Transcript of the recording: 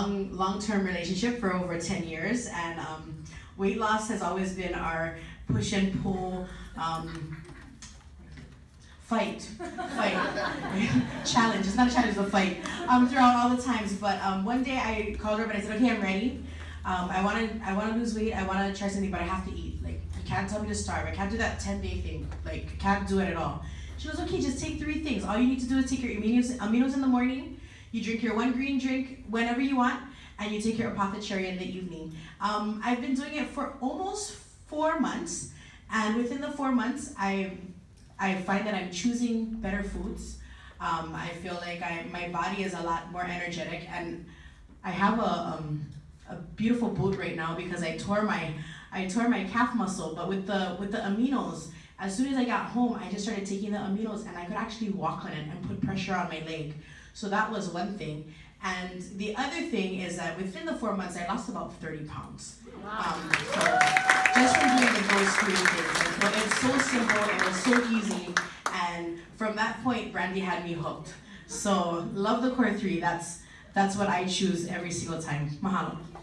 long-term relationship for over 10 years, and weight loss has always been our push and pull, fight, challenge. It's not a challenge, it's a fight throughout all the times. But one day I called her up and I said, okay, I'm ready. I want to lose weight. I want to try something, but I have to eat. Like, you can't tell me to starve. I can't do that 10-day thing. Like, I can't do it at all. She goes, okay, just take 3 things. All you need to do is take your aminos in the morning. You drink your 1 green drink whenever you want, and you take your Apothe cherry in the evening. I've been doing it for almost 4 months, and within the 4 months, I find that I'm choosing better foods. I feel like my body is a lot more energetic, and I have a beautiful boot right now because I tore my calf muscle. But with the aminos, as soon as I got home, I just started taking the aminos, and I could actually walk on it and put pressure on my leg. So that was one thing. And the other thing is that within the 4 months, I lost about 30 pounds. Wow. So just from doing those 3 things. But it's so simple, it was so easy. And from that point, Brandy had me hooked. So love the Core 3, that's what I choose every single time. Mahalo.